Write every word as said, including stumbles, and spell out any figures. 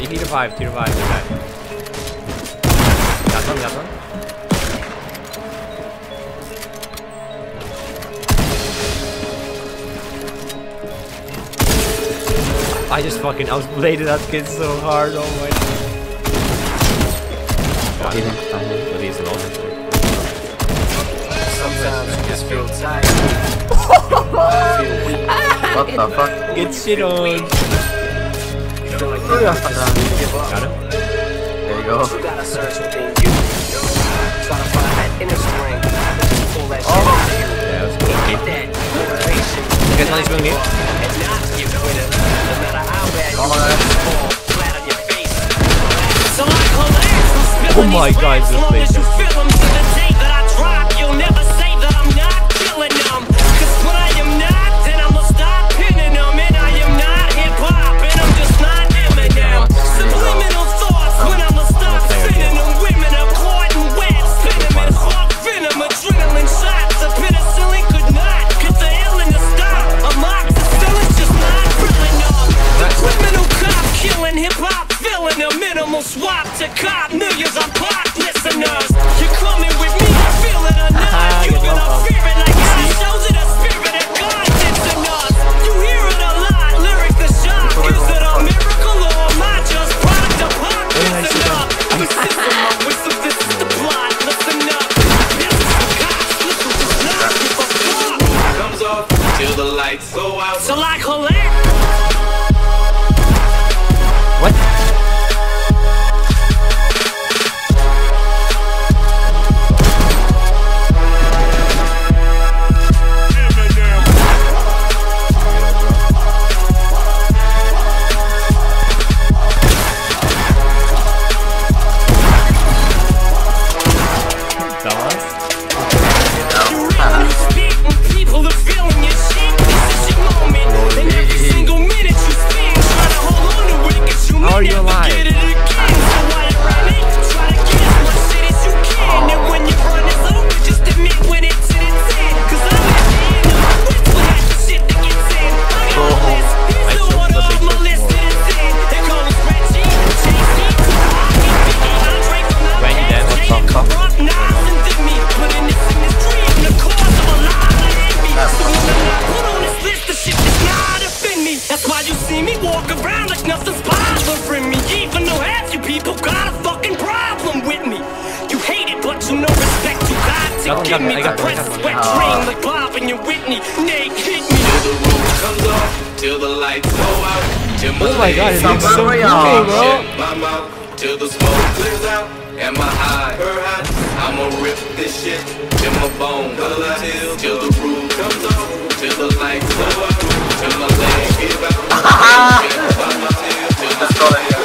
He revived, he revived, he's dead. Got one, got one. I just fucking outplayed that kid so hard, oh my god. But he's lost. Sometimes you just feel tired. What the fuck? Get shit on. Got him. There you go. Oh! Yeah, that was good. You guys know he's doing it? Oh my god, this place is swap to cop millions on pop listeners. You're coming with me, I feel it or not. You're gonna fear it like I shows it a spirit that God did in us. You hear it a lot, lyrics the shock. Is it a miracle or am I just product of pop? Listen up, we system up with some this is the plot. Listen up, this is the cops, this is just not give a fuck. Comes off till the lights go out. So like hilarious. Give me the press sweat train like Bob and your Whitney. Nate hit me. Till the roof comes off, till the lights go out. Till my oh my god, it looks so good, bro. My mouth, till the smoke clears out, and my eye, her hot. I'ma rip this shit till my bone collapses. Till the roof comes off, till the lights go out, till my legs give out. Till the